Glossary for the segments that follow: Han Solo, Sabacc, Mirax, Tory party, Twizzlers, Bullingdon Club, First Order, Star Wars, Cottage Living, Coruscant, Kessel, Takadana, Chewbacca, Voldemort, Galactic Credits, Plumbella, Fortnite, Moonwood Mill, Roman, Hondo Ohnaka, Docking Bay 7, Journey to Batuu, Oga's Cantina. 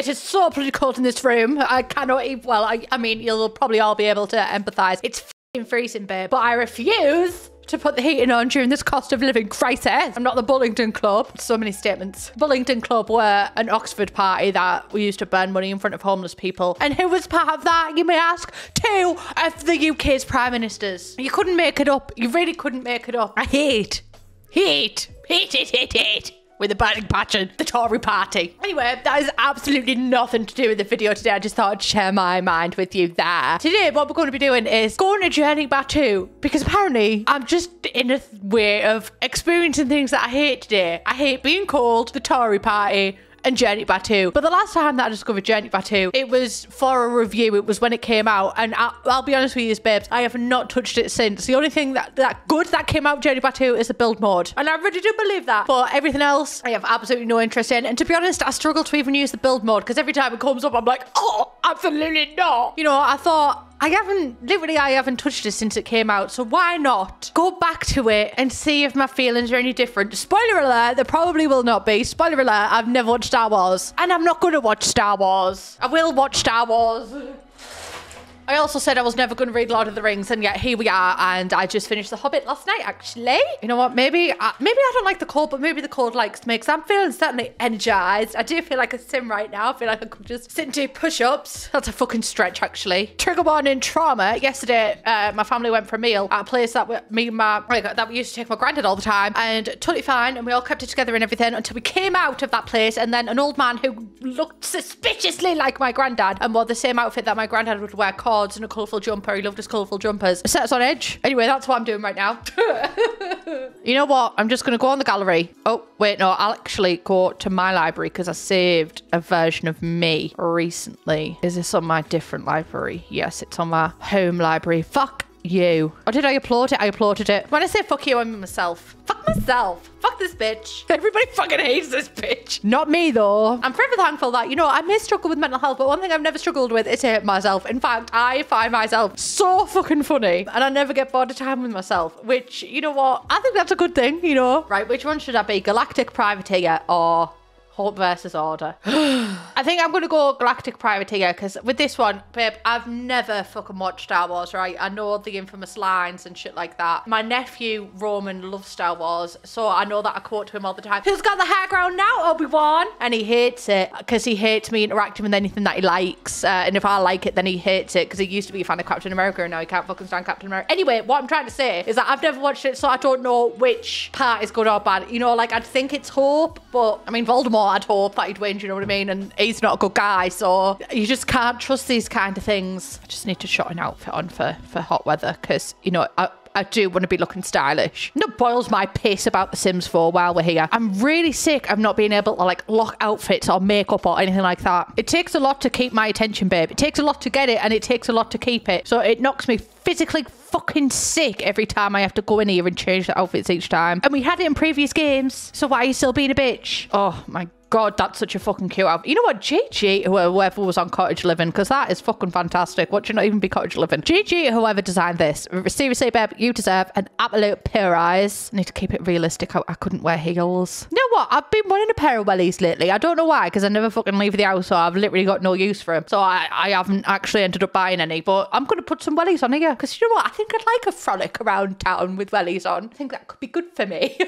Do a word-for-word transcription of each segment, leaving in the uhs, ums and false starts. It is so pretty cold in this room. I cannot even, well, I, I mean, you'll probably all be able to empathise. It's f***ing freezing, babe. But I refuse to put the heating on during this cost of living crisis. I'm not the Bullingdon Club. So many statements. Bullingdon Club were an Oxford party that we used to burn money in front of homeless people. And who was part of that, you may ask? Two of the U K's prime ministers. You couldn't make it up. You really couldn't make it up. I hate, hate, hate, hate, hate, hate. With a burning passion, the Tory party. Anyway, that is absolutely nothing to do with the video today. I just thought I'd share my mind with you there. Today, what we're going to be doing is going to Journey to Batuu, because apparently I'm just in a way of experiencing things that I hate today. I hate being called the Tory party and Journey to Batuu. But the last time that I discovered Journey to Batuu, it was for a review. It was when it came out. And I, I'll be honest with you, babes, I have not touched it since. The only thing that, that good that came out of Journey to Batuu is the build mode. And I really do believe that. But everything else, I have absolutely no interest in. And to be honest, I struggle to even use the build mode, because every time it comes up, I'm like, oh, absolutely not. You know, I thought, I haven't, literally I haven't touched it since it came out, so why not go back to it and see if my feelings are any different? Spoiler alert, there probably will not be. Spoiler alert, I've never watched Star Wars, and I'm not gonna watch Star Wars. I will watch Star Wars. I also said I was never going to read Lord of the Rings, and yet here we are, and I just finished The Hobbit last night, actually. You know what, maybe I, maybe I don't like the cold, but maybe the cold likes me, because I'm feeling certainly energised. I do feel like a sim right now. I feel like I could just sit and do push-ups. That's a fucking stretch, actually. Trigger warning trauma. Yesterday, uh, my family went for a meal at a place that we, me and my, that we used to take my granddad all the time, and totally fine, and we all kept it together and everything until we came out of that place, and then an old man who looked suspiciously like my granddad and wore the same outfit that my granddad would wear called and a colourful jumper. He loved his colourful jumpers. Set us on edge. Anyway, that's what I'm doing right now. You know what? I'm just going to go on the gallery. Oh, wait, no. I'll actually go to my library, because I saved a version of me recently. Is this on my different library? Yes, it's on my home library. Fuck you. Or did I upload it? I uploaded it. When I say fuck you, I mean myself. Fuck myself. Fuck this bitch. Everybody fucking hates this bitch. Not me, though. I'm forever thankful that, you know, I may struggle with mental health, but one thing I've never struggled with is to hate myself. In fact, I find myself so fucking funny, and I never get bored of time with myself, which, you know what? I think that's a good thing, you know? Right, which one should I be? Galactic Privateer or Hope versus Order? I think I'm going to go Galactic Privateer, because with this one, babe, I've never fucking watched Star Wars, right? I know the infamous lines and shit like that. My nephew, Roman, loves Star Wars, so I know that I quote to him all the time. Who's got the high ground now, Obi-Wan? And he hates it, because he hates me interacting with anything that he likes. Uh, and if I like it, then he hates it, because he used to be a fan of Captain America, and now he can't fucking stand Captain America. Anyway, what I'm trying to say is that I've never watched it, so I don't know which part is good or bad. You know, like, I'd think it's Hope, but, I mean, Voldemort, I'd hope that he'd win, do you know what I mean? And he's not a good guy, so you just can't trust these kind of things. I just need to shot an outfit on for, for hot weather, because, you know, I, I do want to be looking stylish. No boils my piss about The Sims four while we're here. I'm really sick of not being able to, like, lock outfits or makeup or anything like that. It takes a lot to keep my attention, babe. It takes a lot to get it, and it takes a lot to keep it. So it knocks me physically fucking sick every time I have to go in here and change the outfits each time. And we had it in previous games, so why are you still being a bitch? Oh, my God. God, that's such a fucking cute outfit. You know what? G G, whoever was on Cottage Living, because that is fucking fantastic. What should not even be Cottage Living? G G, whoever designed this. Seriously, babe, you deserve an absolute pair of eyes. I need to keep it realistic. I, I couldn't wear heels. You know what? I've been wanting a pair of wellies lately. I don't know why, because I never fucking leave the house, so I've literally got no use for them. So I, I haven't actually ended up buying any, but I'm going to put some wellies on here, because you know what? I think I'd like a frolic around town with wellies on. I think that could be good for me.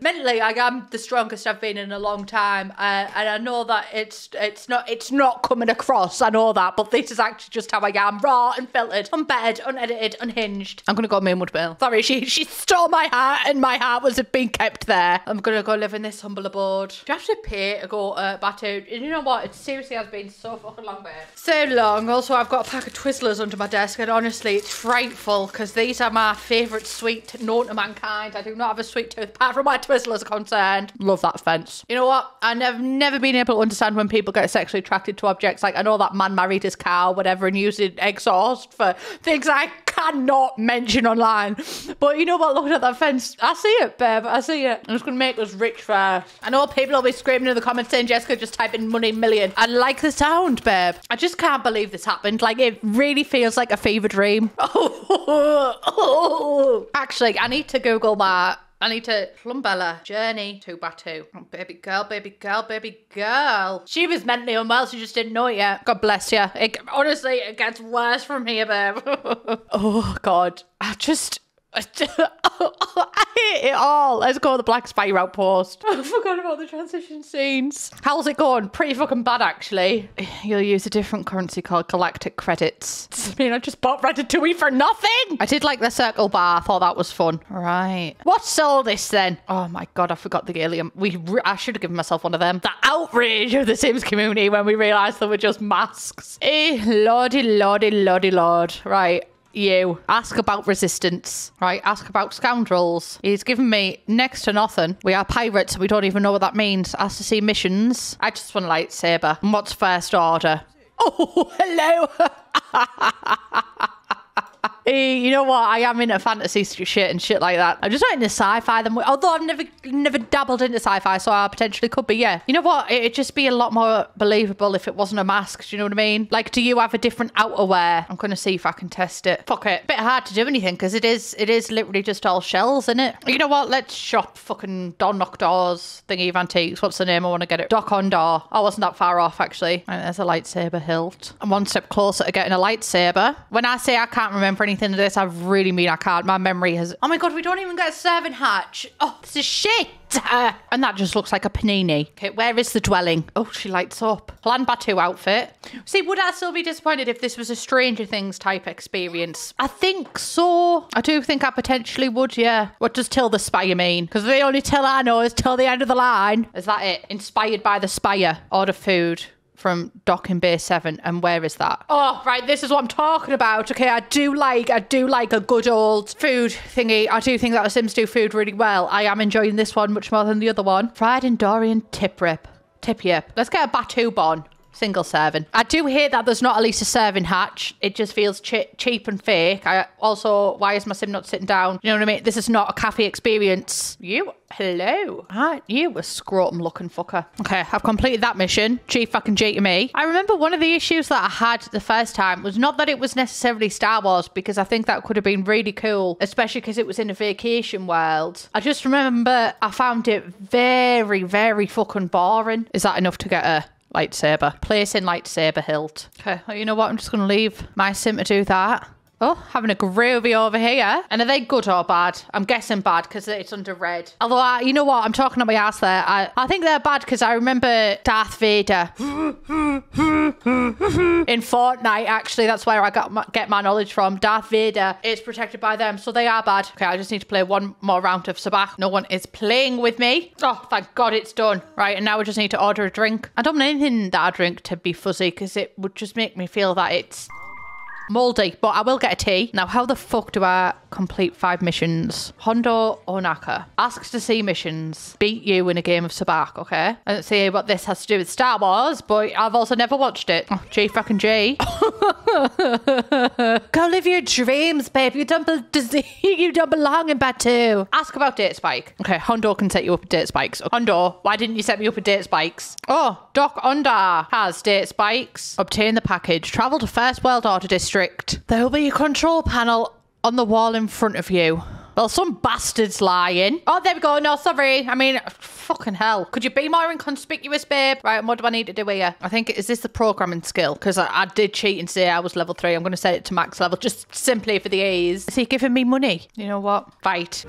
Mentally, I am the strongest I've been in a long time, uh, and I know that it's it's not it's not coming across. I know that, but this is actually just how I am, raw, unfiltered, unbettered, unedited, unhinged. I'm gonna go Moonwood Mill. Sorry, she she stole my heart, and my heart was being kept there. I'm gonna go live in this humble abode. Do you have to pay to go uh, Batuu? You know what? It seriously has been so fucking long, babe. So long. Also, I've got a pack of Twizzlers under my desk, and honestly, it's frightful, because these are my favourite sweet known to mankind. I do not have a sweet tooth apart from my Twizzlers. Concerned. Love that fence. You know what? I've never, never been able to understand when people get sexually attracted to objects. Like, I know that man married his cow, whatever, and used it exhaust for things I cannot mention online. But you know what? Looking at that fence, I see it, babe. I see it. I'm just going to make us rich first. I know people will be screaming in the comments saying, Jessica, just type in money million. I like the sound, babe. I just can't believe this happened. Like, it really feels like a fever dream. Actually, I need to Google my I need to Plumbella, Journey to Batuu. Oh, baby girl, baby girl, baby girl. She was mentally unwell, she just didn't know it yet. God bless you. It, honestly, it gets worse from here, babe. Oh, God. I just... I hate it all. Let's go to the Black Spire Outpost. I forgot about the transition scenes. How's it going? Pretty fucking bad, actually. You'll use a different currency called Galactic Credits. I mean, I just bought Ratatouille for nothing. I did like the Circle Bar. I thought that was fun. Right. What's all this then? Oh my God, I forgot the alien. We re I should have given myself one of them. The outrage of the Sims community when we realised they were just masks. Eh, lordy, lordy, lordy, lord. Right. You ask about resistance, right? Ask about scoundrels. He's given me next to nothing. We are pirates. We don't even know what that means. Ask to see missions. I just want a lightsaber. And what's First Order? Oh, hello. You know what? I am into fantasy shit and shit like that. I'm just not into sci-fi. Although I've never never dabbled into sci-fi, so I potentially could be, yeah. You know what? It'd just be a lot more believable if it wasn't a mask. Do you know what I mean? Like, do you have a different outerwear? I'm going to see if I can test it. Fuck it. Bit hard to do anything because it is it is literally just all shells, isn't it? You know what? Let's shop fucking Dok-Ondar's thingy of antiques. What's the name? I want to get it. Dok-Ondar. I wasn't that far off, actually. Right, there's a lightsaber hilt. I'm one step closer to getting a lightsaber. When I say I can't remember anything, anything of this, I really mean I can't. My memory has... Oh my God, we don't even get a serving hatch. Oh, this is shit. Uh, and that just looks like a panini. Okay, where is the dwelling? Oh, she lights up. Plan Batuu outfit. See, would I still be disappointed if this was a Stranger Things type experience? I think so. I do think I potentially would, yeah. What does Till the Spire mean? Because the only till I know is till the end of the line. Is that it? Inspired by the Spire. Order food from Docking Bay seven. And where is that? Oh, right, this is what I'm talking about. Okay, I do like, I do like a good old food thingy. I do think that the Sims do food really well. I am enjoying this one much more than the other one. Fried Andorian tip rip. Tip yip. Let's get a Batu Bon. Single serving. I do hate that there's not at least a serving hatch. It just feels che cheap and fake. I also, why is my sim not sitting down? You know what I mean? This is not a cafe experience. You, hello. Aren't you a scrotum looking fucker? Okay, I've completed that mission. Chief fucking G to me. I remember one of the issues that I had the first time was not that it was necessarily Star Wars, because I think that could have been really cool, especially because it was in a vacation world. I just remember I found it very, very fucking boring. Is that enough to get a... lightsaber. Place in lightsaber hilt. Okay, well, you know what? I'm just going to leave my sim to do that. Oh, having a groovy over here. And are they good or bad? I'm guessing bad because it's under red. Although, I, you know what? I'm talking on my ass there. I, I think they're bad because I remember Darth Vader in Fortnite, actually. That's where I got my, get my knowledge from. Darth Vader is protected by them, so they are bad. Okay, I just need to play one more round of Sabacc. No one is playing with me. Oh, thank God it's done. Right, and now we just need to order a drink. I don't want anything that I drink to be fuzzy because it would just make me feel that it's... moldy, but I will get a tea. Now, how the fuck do I complete five missions? Hondo Ohnaka. Asks to see missions. Beat you in a game of Sabacc, okay? I don't see what this has to do with Star Wars, but I've also never watched it. Oh, G fucking G. Go live your dreams, babe. You don't, be you don't belong in Batuu. Ask about Date Spike. Okay, Hondo can set you up with Date Spikes. Hondo, why didn't you set me up with Date Spikes? Oh, Dok-Ondar has Date Spikes. Obtain the package. Travel to First World Order District. There will be a control panel on the wall in front of you. Well, some bastard's lying. Oh, there we go. No, sorry. I mean, fucking hell. Could you be more inconspicuous, babe? Right, and what do I need to do here? I think, is this the programming skill? Because I, I did cheat and say I was level three. I'm going to set it to max level just simply for the ease. Is he giving me money? You know what? Fight.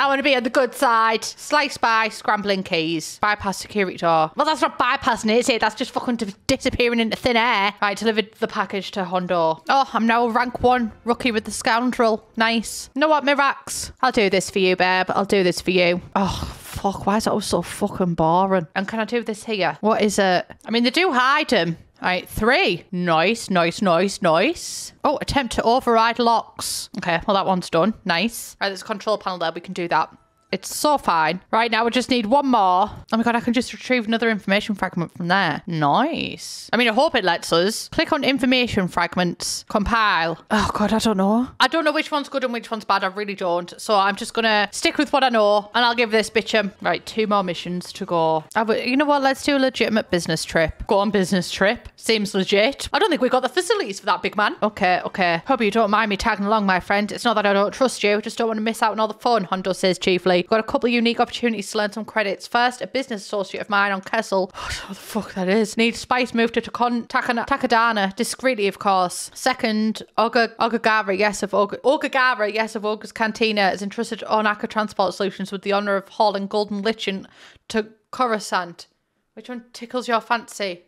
I want to be on the good side. Slice by scrambling keys. Bypass security door. Well, that's not bypassing it, is it? That's just fucking disappearing into thin air. Right, delivered the package to Hondo. Oh, I'm now rank one. Rookie with the scoundrel. Nice. You know what, Mirax? I'll do this for you, babe. I'll do this for you. Oh, fuck. Why is it all so fucking boring? And can I do this here? What is it? I mean, they do hide him. All right, three. Nice, nice, nice, nice. Oh, attempt to override locks. Okay, well, that one's done. Nice. All right, there's a control panel there. We can do that. It's so fine. Right now, we just need one more. Oh my God, I can just retrieve another information fragment from there. Nice. I mean, I hope it lets us. Click on information fragments. Compile. Oh God, I don't know. I don't know which one's good and which one's bad. I really don't. So I'm just going to stick with what I know and I'll give this bitch em. Right, two more missions to go. You know what? Let's do a legitimate business trip. Go on business trip. Seems legit. I don't think we got the facilities for that, big man. Okay, okay. Hope you don't mind me tagging along, my friend. It's not that I don't trust you. I just don't want to miss out on all the fun, Hondo says chiefly. Got a couple of unique opportunities to learn some credits. First, a business associate of mine on Kessel. Oh, I don't know what the fuck that is. Needs spice moved to Takadana, discreetly, of course. Second, Ogregarre, yes, of Ogregarre, yes, of Oga's Cantina is entrusted to Ohnaka Transport Solutions with the honour of hauling golden lichen to Coruscant. Which one tickles your fancy?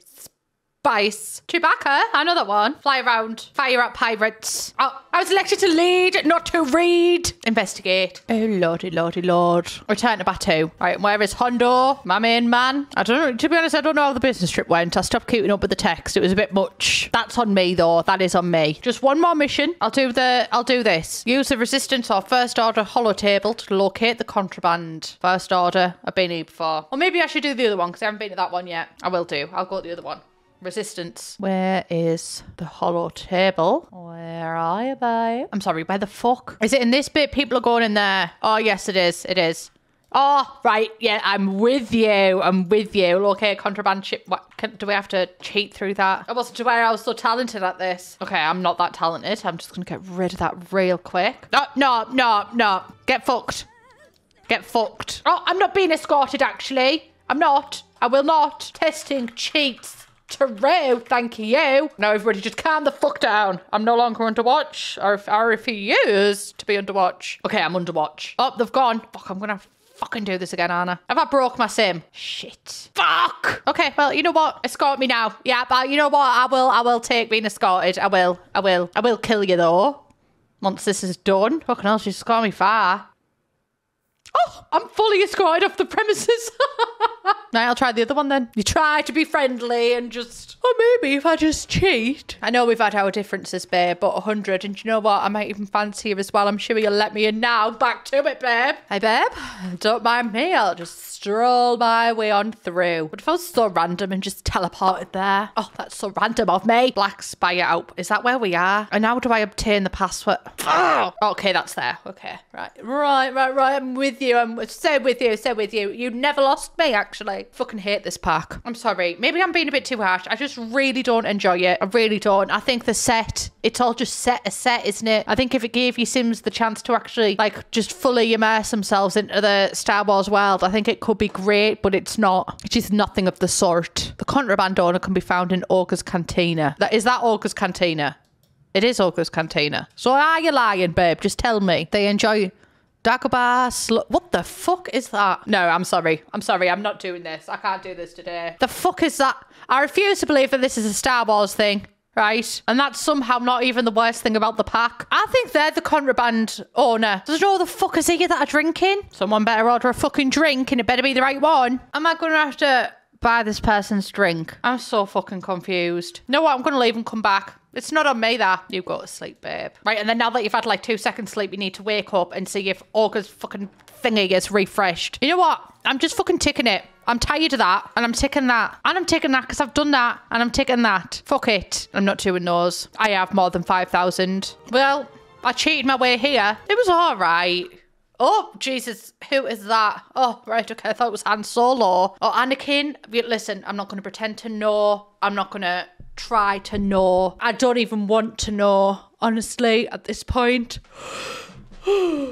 Spice. Chewbacca, I know that one. Fly around, fire at pirates. Oh, I was elected to lead, not to read. Investigate. Oh lordy, lordy, lord. Return to Batuu. Right, where is Hondo, my main man? I don't know, to be honest, I don't know how the business trip went. I stopped keeping up with the text. It was a bit much. That's on me though, that is on me. Just one more mission. I'll do the, I'll do this. Use the Resistance or First Order holo table to locate the contraband. First Order, I've been here before. Or maybe I should do the other one because I haven't been to that one yet. I will do, I'll go to the other one. Resistance. Where is the hollow table? Where are you, babe? I'm sorry, where the fuck? Is it in this bit? People are going in there. Oh, yes, it is. It is. Oh, right. Yeah, I'm with you. I'm with you. Okay, contraband ship. What, can, do we have to cheat through that? I wasn't aware I was so talented at this. Okay, I'm not that talented. I'm just going to get rid of that real quick. No, no, no, no. Get fucked. Get fucked. Oh, I'm not being escorted, actually. I'm not. I will not. Testing cheats. True, thank you. Now everybody just calm the fuck down. I'm no longer under watch. Or I refuse to be under watch. Okay, I'm under watch. Oh, they've gone. Fuck, I'm gonna fucking do this again, Anna. Have I broke my sim? Shit. Fuck! Okay, well, you know what? Escort me now. Yeah, but you know what? I will, I will take being escorted. I will, I will. I will kill you though. Once this is done. Fucking hell, she's escorted me far. Oh, I'm fully escorted off the premises. Right, I'll try the other one then. You try to be friendly and just... Or maybe if I just cheat. I know we've had our differences, babe, but a hundred. And you know what? I might even fancy you as well. I'm sure you'll let me in now. Back to it, babe. Hey, babe. Don't mind me. I'll just stroll my way on through. What if I was so random and just teleported there? Oh, that's so random of me. Black Spire Outpost. Is that where we are? And how do I obtain the password? Oh, okay, that's there. Okay, right. Right, right, right. I'm with you. I'm so with you. So with you. You never lost me, actually. Fucking hate this pack. I'm sorry. Maybe I'm being a bit too harsh. I just really don't enjoy it. I really don't. I think the set, it's all just set a set, isn't it? I think if it gave your Sims the chance to actually like just fully immerse themselves into the Star Wars world, I think it could be great, but it's not. It's just nothing of the sort. The contraband owner can be found in Oga's Cantina. That is that Oga's Cantina? It is Oga's Cantina. So are you lying, babe? Just tell me. They enjoy... Dagobah, sl what the fuck is that? No, I'm sorry. I'm sorry. I'm not doing this. I can't do this today. The fuck is that? I refuse to believe that this is a Star Wars thing, right? And that's somehow not even the worst thing about the pack. I think they're the contraband owner. Does it know the fuckers here that are drinking? Someone better order a fucking drink and it better be the right one. Am I going to have to buy this person's drink? I'm so fucking confused. You know what? I'm going to leave and come back. It's not on me that. You go to sleep, babe. Right, and then now that you've had like two seconds sleep, you need to wake up and see if Oga's fucking thingy gets refreshed. You know what? I'm just fucking ticking it. I'm tired of that. And I'm ticking that. And I'm ticking that because I've done that. And I'm ticking that. Fuck it. I'm not doing those. I have more than five thousand. Well, I cheated my way here. It was all right. Oh, Jesus. Who is that? Oh, right. Okay. I thought it was Han Solo. Oh, Anakin. Listen, I'm not going to pretend to know. I'm not going to try to know. I don't even want to know, honestly, at this point. Final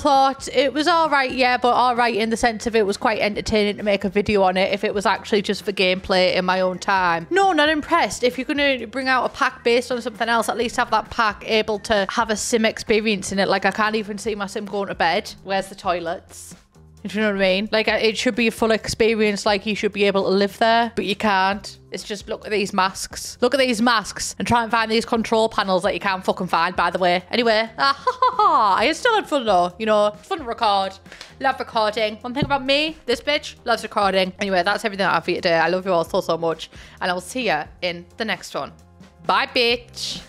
thought, it was all right, yeah, but all right in the sense of it was quite entertaining to make a video on it if it was actually just for gameplay in my own time. No, not impressed. If you're going to bring out a pack based on something else, at least have that pack able to have a sim experience in it. Like, I can't even see my sim going to bed. Where's the toilets? Do you know what I mean? Like, it should be a full experience. Like, you should be able to live there, but you can't. It's just look at these masks. Look at these masks and try and find these control panels that you can't fucking find, by the way. Anyway, ah, ha, ha, ha. I still had fun though, you know, fun to record. Love recording. One thing about me, this bitch loves recording. Anyway, that's everything I have for you today. I love you all so, so much. And I will see you in the next one. Bye, bitch.